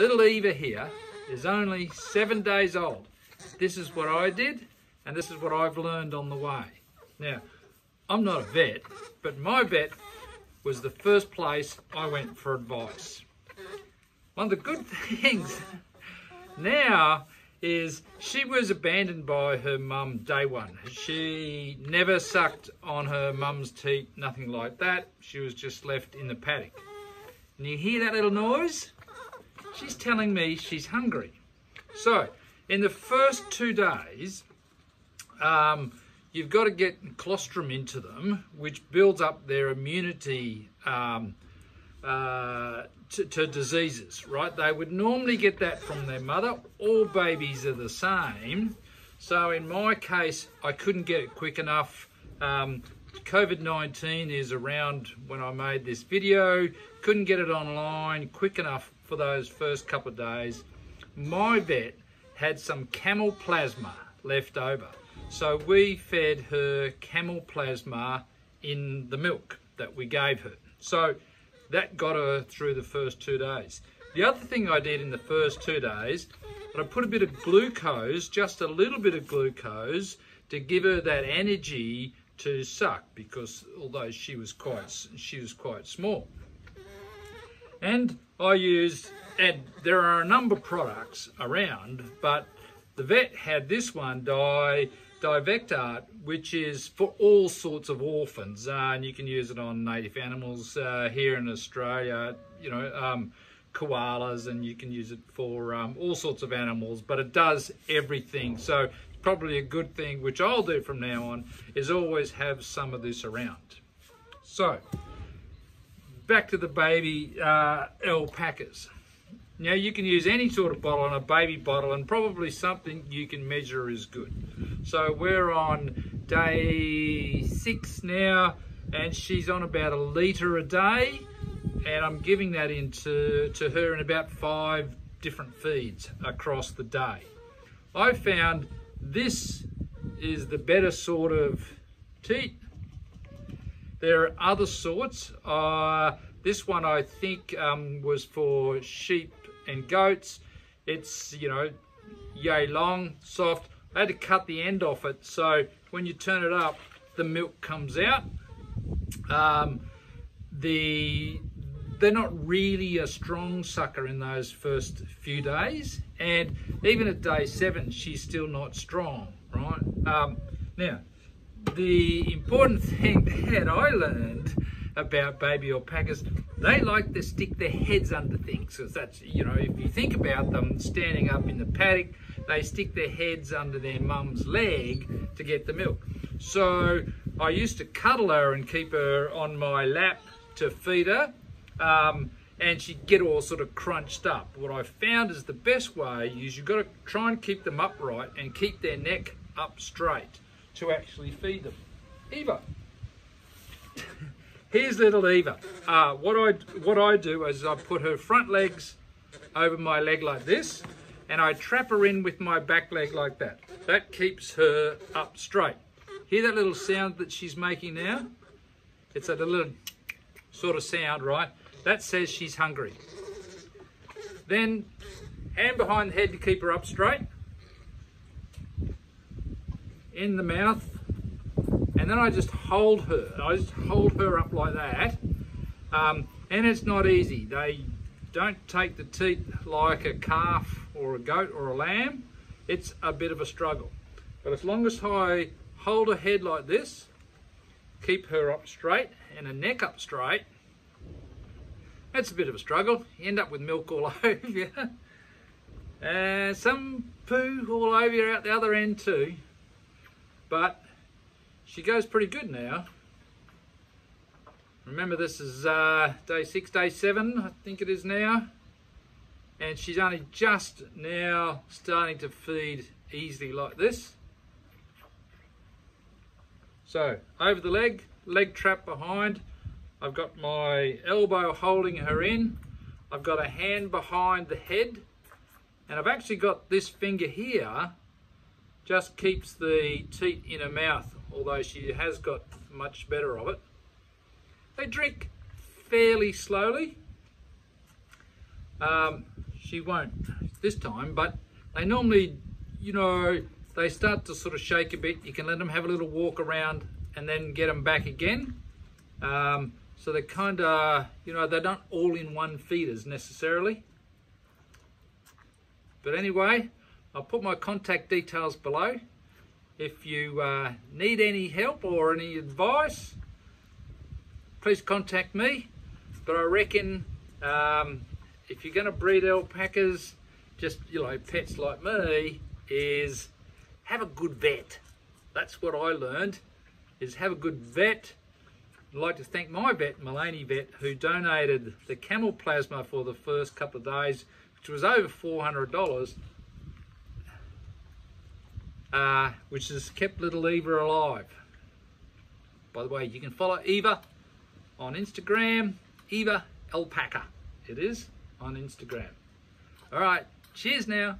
Little Eva here is only 7 days old. This is what I did, and this is what I've learned on the way. Now, I'm not a vet, but my vet was the first place I went for advice. One of the good things now is she was abandoned by her mum day one. She never sucked on her mum's teat, nothing like that. She was just left in the paddock. And you hear that little noise? She's telling me she's hungry. So, in the first 2 days, you've got to get colostrum into them, which builds up their immunity to diseases, right? They would normally get that from their mother. All babies are the same. So in my case, I couldn't get it quick enough. COVID-19 is around when I made this video. Couldn't get it online quick enough for those first couple of days. My vet had some camel plasma left over. So we fed her camel plasma in the milk that we gave her. So that got her through the first 2 days. The other thing I did in the first 2 days, I put a bit of glucose, just a little bit of glucose, to give her that energy to suck, because although she was quite small. And I used, and there are a number of products around, but the vet had this one, Divectart, which is for all sorts of orphans, and you can use it on native animals here in Australia, you know, koalas, and you can use it for all sorts of animals, but it does everything. So it's probably a good thing, which I'll do from now on, is always have some of this around. So back to the baby alpacas. Now you can use any sort of bottle, and a baby bottle, and probably something you can measure is good. So we're on day 6 now, and she's on about 1 litre a day, and I'm giving that to her in about 5 different feeds across the day. I found this is the better sort of teat. There are other sorts. This one I think was for sheep and goats. It's, you know, yay long, soft. I had to cut the end off it, so when you turn it up, the milk comes out. They're not really a strong sucker in those first few days, and even at day 7, she's still not strong, right? Now, the important thing that I learned about baby alpacas, they like to stick their heads under things, because that's, you know, if you think about them standing up in the paddock, they stick their heads under their mum's leg to get the milk. So I used to cuddle her and keep her on my lap to feed her, and she'd get all sort of crunched up. What I found is the best way is you've got to try and keep them upright and keep their neck up straight to actually feed them. Eva. Here's little Eva. What I do is I put her front legs over my leg like this, and I trap her in with my back leg like that. That keeps her up straight. Hear that little sound that she's making now? It's a little sort of sound, right? That says she's hungry. Then hand behind the head to keep her up straight. In the mouth. And then I just hold her. I just hold her up like that. And it's not easy. They don't take the teat like a calf or a goat or a lamb. It's a bit of a struggle. But as long as I hold her head like this, keep her up straight and her neck up straight, that's a bit of a struggle. You end up with milk all over you. Some poo all over you out the other end too. But she goes pretty good now. Remember, this is day 6, day 7, I think it is now. And she's only just now starting to feed easily like this. So, over the leg, leg trap behind. I've got my elbow holding her in. I've got a hand behind the head. And I've actually got this finger here, just keeps the teat in her mouth, although she has got much better of it. They drink fairly slowly. she won't this time, but they normally, you know, they start to sort of shake a bit. You can let them have a little walk around and then get them back again. So they're kind of, you know, they're not all in one feeders necessarily. But anyway, I'll put my contact details below. If you need any help or any advice, please contact me. But I reckon if you're going to breed alpacas, just, you know, pets like me, is have a good vet. That's what I learned, is have a good vet. I'd like to thank my vet, Mulaney Vet, who donated the camel plasma for the first couple of days, which was over $400, which has kept little Eva alive. By the way, you can follow Eva on Instagram, Eva Alpaca. It is on Instagram. All right, cheers now.